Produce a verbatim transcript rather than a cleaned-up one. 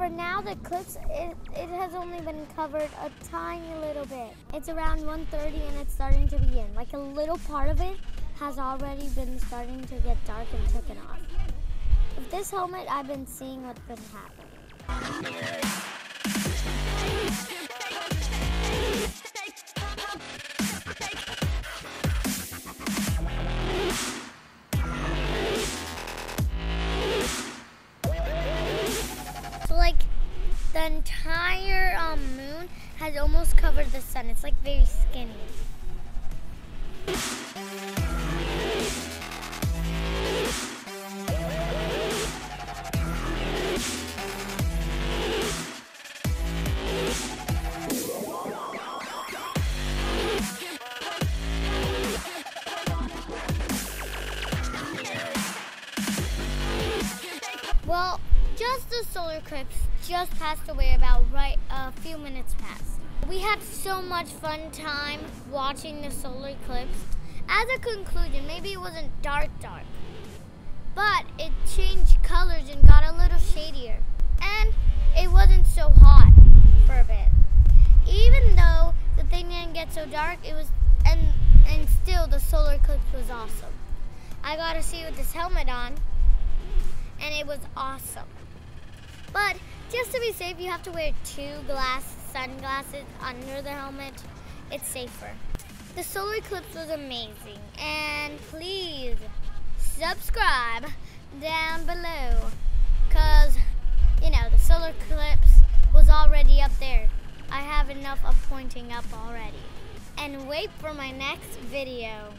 For now, the cliffs, it, it has only been covered a tiny little bit. It's around one thirty and it's starting to begin. Like a little part of it has already been starting to get dark and taken off. With this helmet, I've been seeing what's been happening. The entire um, moon has almost covered the sun. It's like very skinny. Well, just the solar eclipse just passed away about right a few minutes past. We had so much fun time watching the solar eclipse. As a conclusion, maybe it wasn't dark dark, but it changed colors and got a little shadier. And it wasn't so hot for a bit. Even though the thing didn't get so dark, it was and and still the solar eclipse was awesome. I got to see it with this helmet on, and it was awesome. But just to be safe, you have to wear two glass sunglasses under the helmet. It's safer. The solar eclipse was amazing. And please subscribe down below, because, you know, the solar eclipse was already up there. I have enough of pointing up already. And wait for my next video.